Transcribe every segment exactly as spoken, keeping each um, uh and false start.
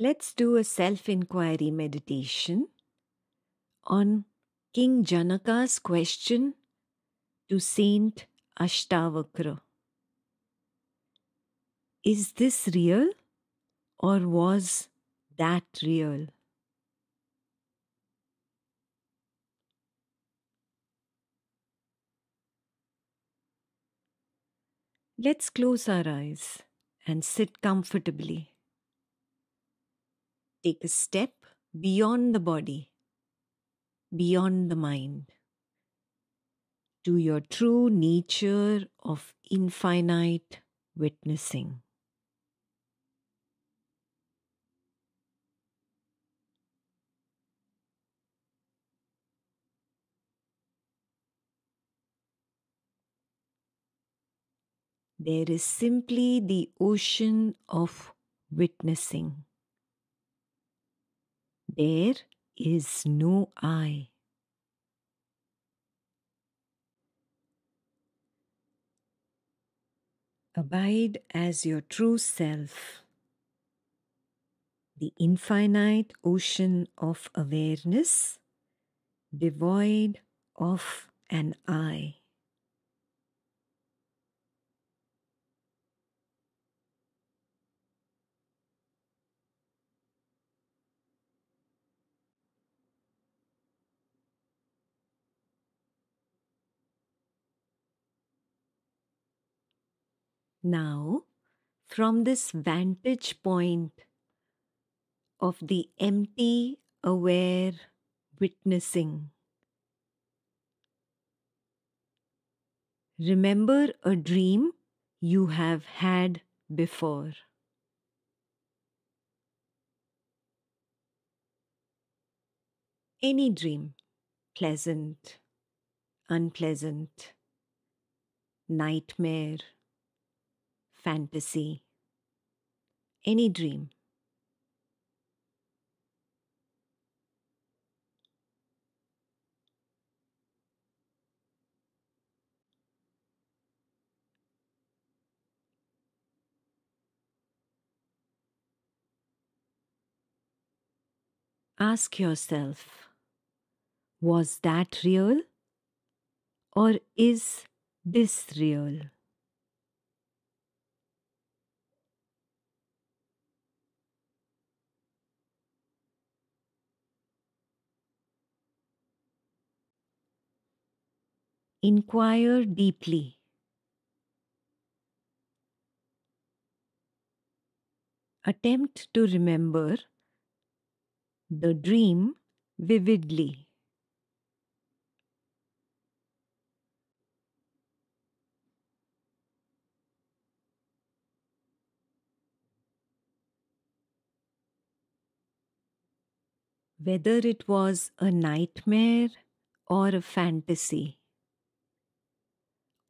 Let's do a self-inquiry meditation on King Janaka's question to Saint Ashtavakra. Is this real, or was that real? Let's close our eyes and sit comfortably. Take a step beyond the body, beyond the mind, to your true nature of infinite witnessing. There is simply the ocean of witnessing. There is no I. Abide as your true self, the infinite ocean of awareness, devoid of an I. Now, from this vantage point of the empty, aware witnessing, remember a dream you have had before. Any dream, pleasant, unpleasant, nightmare, fantasy, any dream. Ask yourself, was that real, or is this real? Inquire deeply. Attempt to remember the dream vividly. Whether it was a nightmare or a fantasy,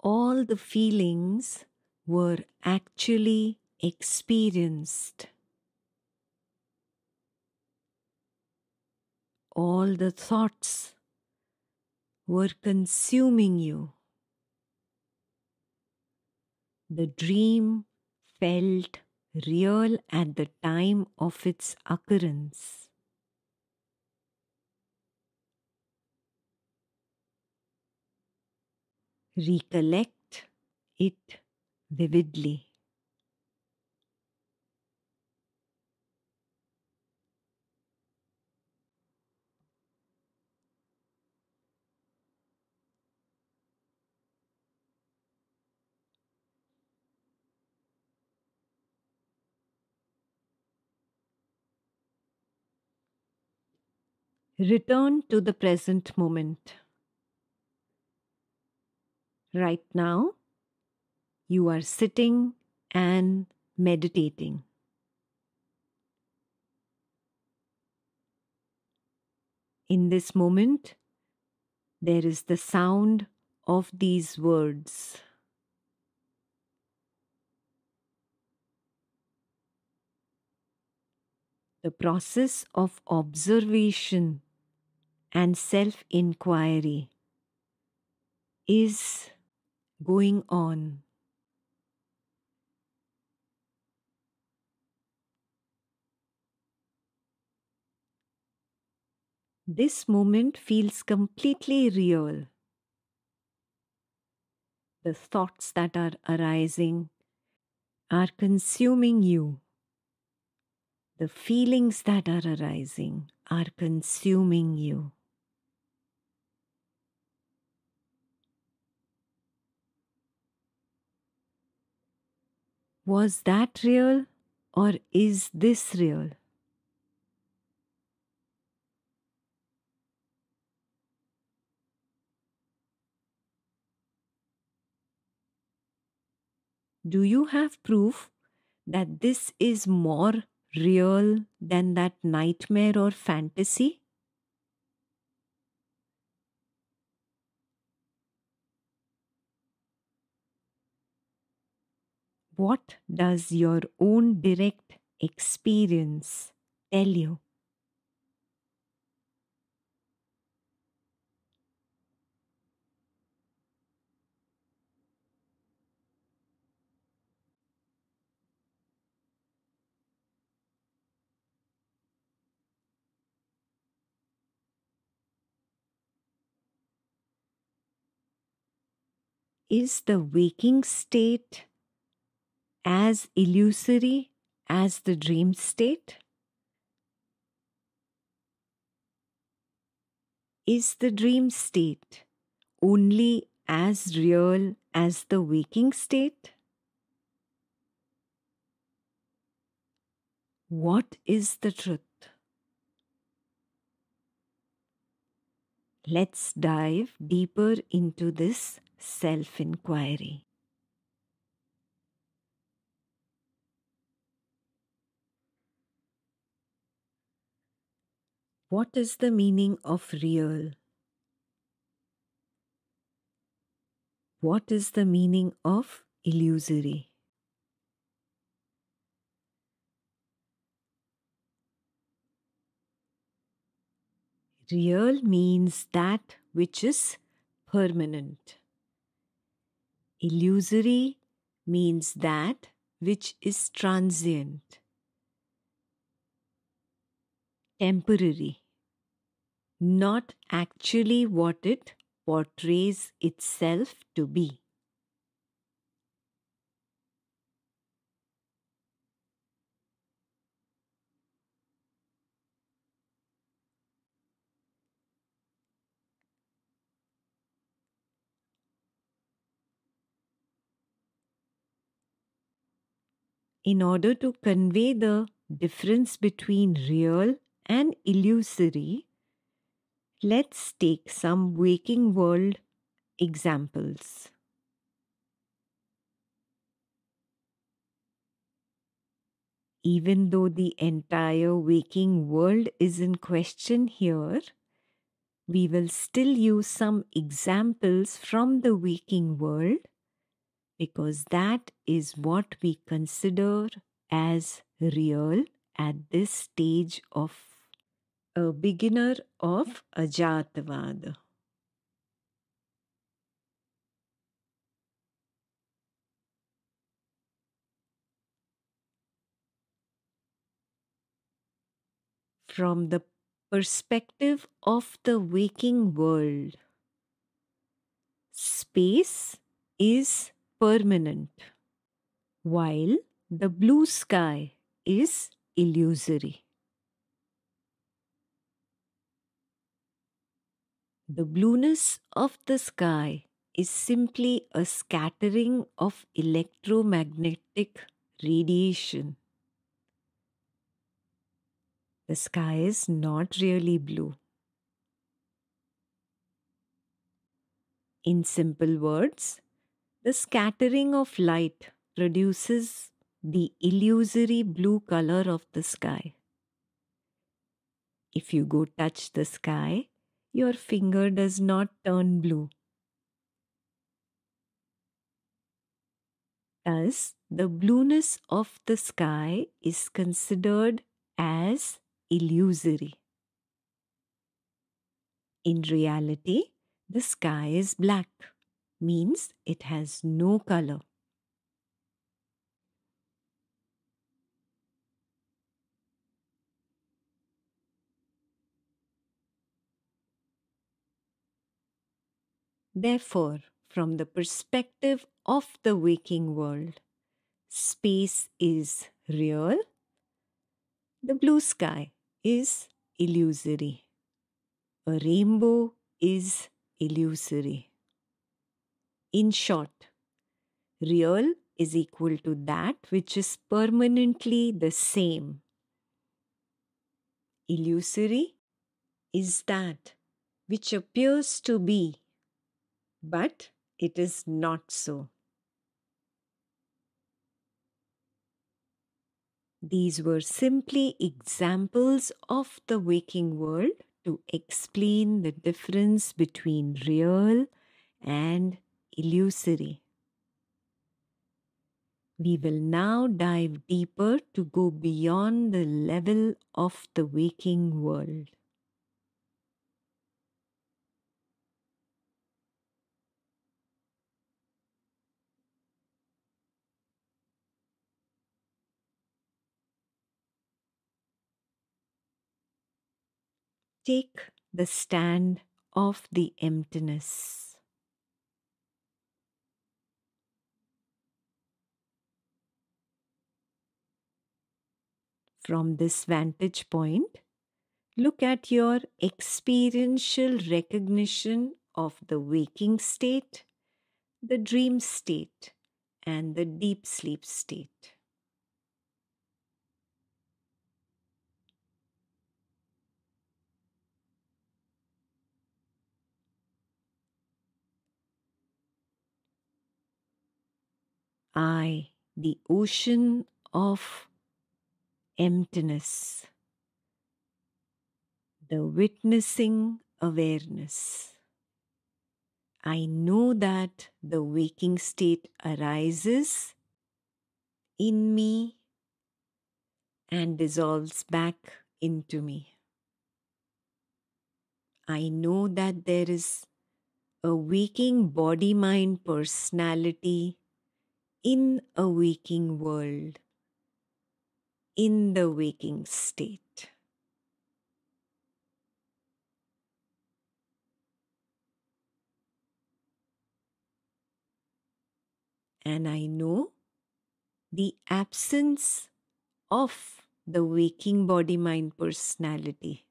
all the feelings were actually experienced. All the thoughts were consuming you. The dream felt real at the time of its occurrence. Recollect it vividly. Return to the present moment. Right now, you are sitting and meditating. In this moment, there is the sound of these words. The process of observation and self-inquiry is going on. This moment feels completely real. The thoughts that are arising are consuming you. The feelings that are arising are consuming you. Was that real, or is this real? Do you have proof that this is more real than that nightmare or fantasy? What does your own direct experience tell you? Is the waking state as illusory as the dream state? Is the dream state only as real as the waking state? What is the truth? Let's dive deeper into this self-inquiry. What is the meaning of real? What is the meaning of illusory? Real means that which is permanent. Illusory means that which is transient, temporary, not actually what it portrays itself to be. In order to convey the difference between real and illusory, let's take some waking world examples. Even though the entire waking world is in question here, we will still use some examples from the waking world, because that is what we consider as real at this stage of a beginner of Ajatavada. From the perspective of the waking world, space is permanent, while the blue sky is illusory. The blueness of the sky is simply a scattering of electromagnetic radiation. The sky is not really blue. In simple words, the scattering of light produces the illusory blue color of the sky. If you go touch the sky, your finger does not turn blue. Thus, the blueness of the sky is considered as illusory. In reality, the sky is black, means it has no color. Therefore, from the perspective of the waking world, space is real, the blue sky is illusory, a rainbow is illusory. In short, real is equal to that which is permanently the same. Illusory is that which appears to be, but it is not so. These were simply examples of the waking world to explain the difference between real and illusory. We will now dive deeper to go beyond the level of the waking world. Take the stand of the emptiness. From this vantage point, look at your experiential recognition of the waking state, the dream state, and the deep sleep state. I, the ocean of emptiness, the witnessing awareness. I know that the waking state arises in me and dissolves back into me. I know that there is a waking body-mind personality in a waking world, in the waking state. And I know the absence of the waking body-mind personality,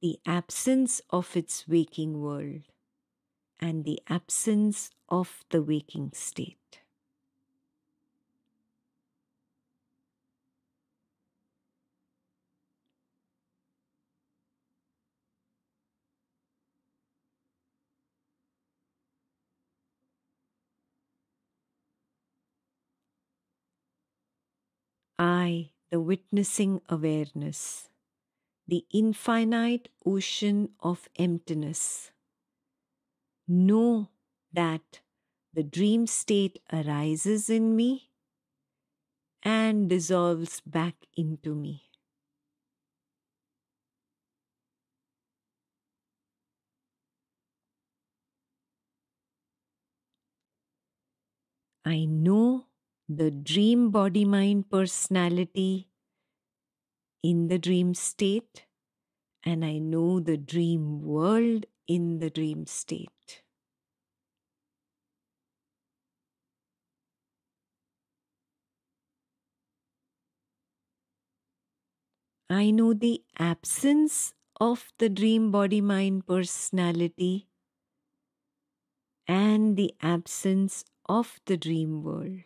the absence of its waking world, and the absence of the waking state. I, the witnessing awareness, the infinite ocean of emptiness, know that the dream state arises in me and dissolves back into me. I know the dream body-mind personality in the dream state, and I know the dream world in the dream state. I know the absence of the dream body-mind personality and the absence of the dream world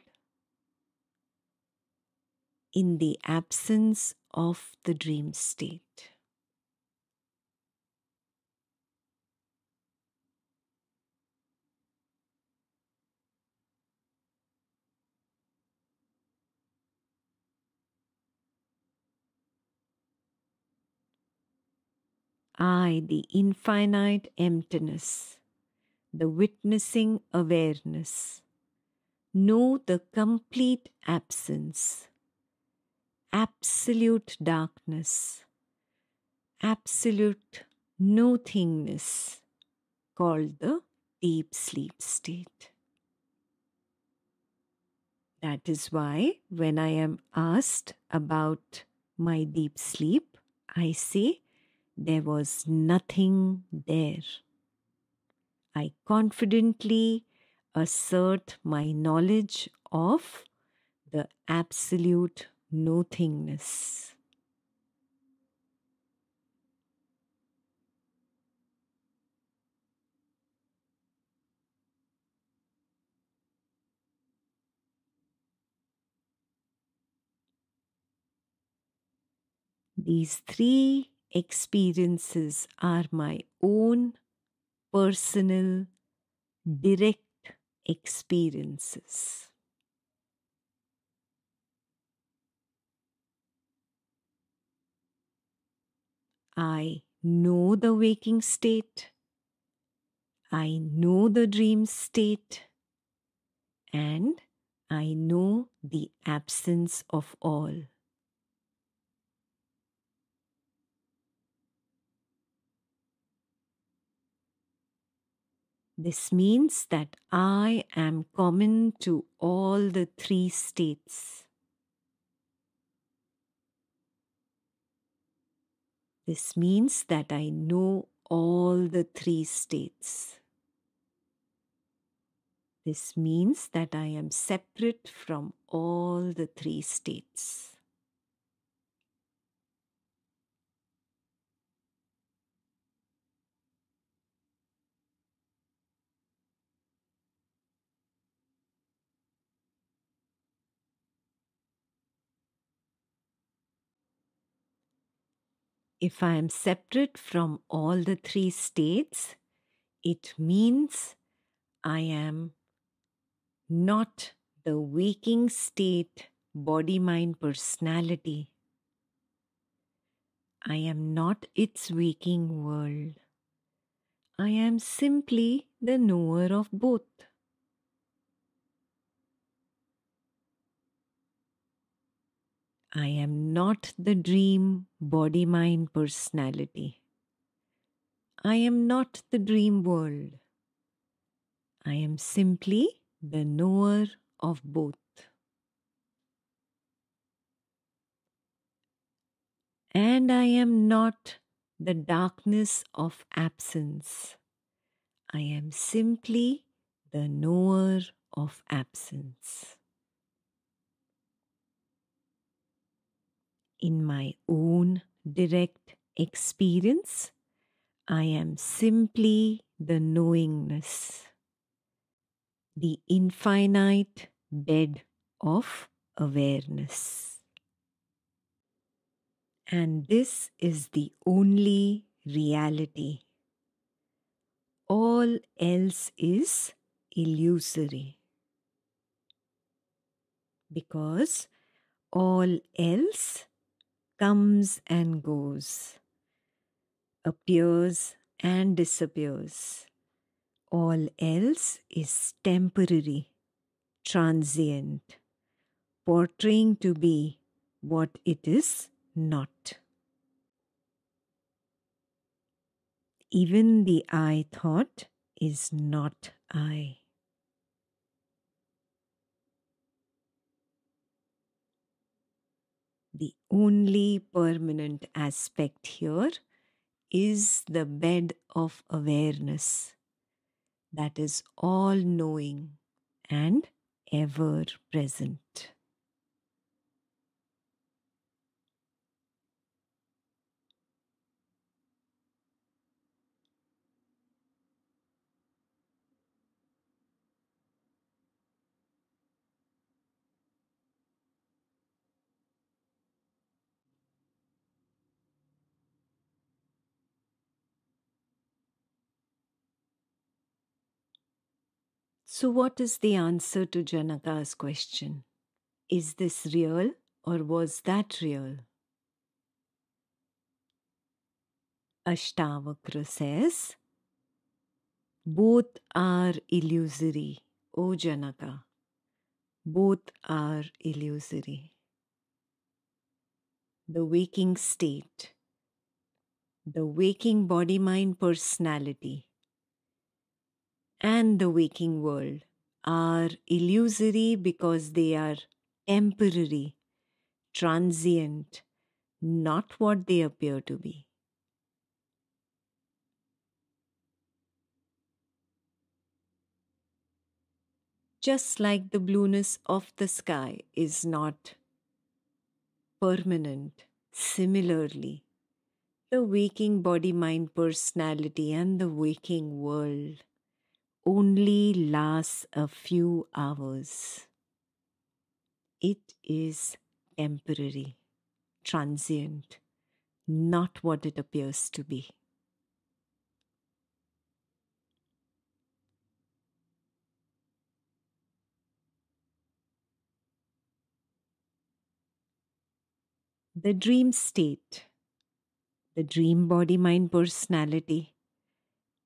in the absence of the dream state. I, the infinite emptiness, the witnessing awareness, know the complete absence, absolute darkness, absolute nothingness, called the deep sleep state. That is why when I am asked about my deep sleep, I say, there was nothing there. I confidently assert my knowledge of the absolute nothingness. These three experiences are my own personal, direct experiences. I know the waking state, I know the dream state, and I know the absence of all. This means that I am common to all the three states. This means that I know all the three states. This means that I am separate from all the three states. If I am separate from all the three states, it means I am not the waking state, body, mind, personality. I am not its waking world. I am simply the knower of both. I am not the dream, body, mind, personality. I am not the dream world. I am simply the knower of both. And I am not the darkness of absence. I am simply the knower of absence. In my own direct experience, I am simply the knowingness, the infinite bed of awareness. And this is the only reality. All else is illusory, because all else comes and goes, appears and disappears. All else is temporary, transient, portraying to be what it is not. Even the I thought is not I. The only permanent aspect here is the bed of awareness that is all-knowing and ever-present. So what is the answer to Janaka's question? Is this real or was that real? Ashtavakra says, both are illusory, O Janaka. Both are illusory. The waking state, the waking body, mind, personality, and the waking world are illusory because they are temporary, transient, not what they appear to be. just like the blueness of the sky is not permanent, similarly, the waking body, mind, personality and the waking world only lasts a few hours. It is temporary, transient, not what it appears to be. The dream state, the dream body, mind, personality,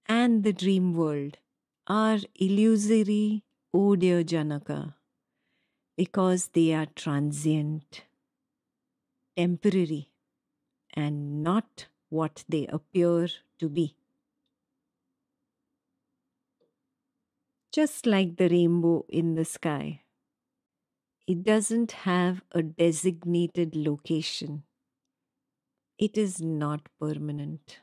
and the dream world are illusory, O dear Janaka, because they are transient, temporary, and not what they appear to be. Just like the rainbow in the sky, it doesn't have a designated location. It is not permanent.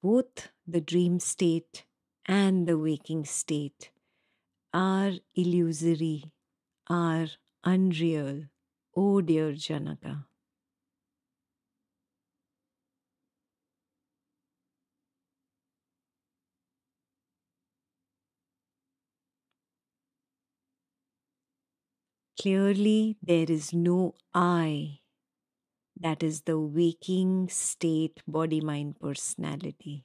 Both the dream state and the waking state are illusory, are unreal, O dear Janaka. Clearly, there is no I, that is the waking state, body, mind, personality.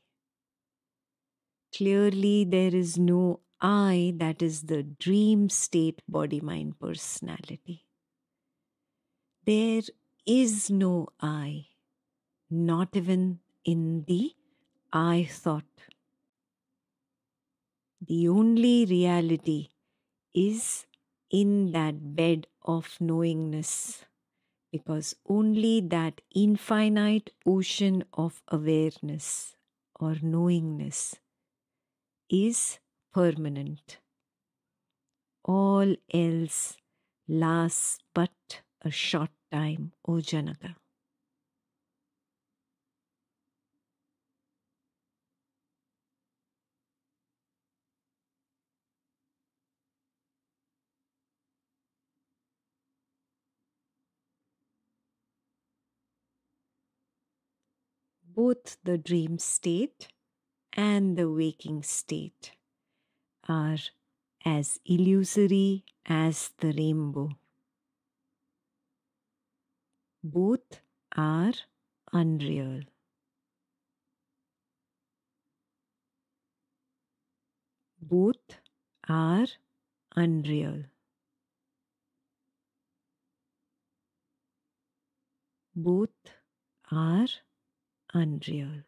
Clearly, there is no I, that is the dream state, body, mind, personality. There is no I, not even in the I thought. The only reality is in that bed of knowingness, because only that infinite ocean of awareness or knowingness is permanent. All else lasts but a short time, O Janaka. Both the dream state and the waking state are as illusory as the rainbow. Both are unreal. Both are unreal. Both are unreal.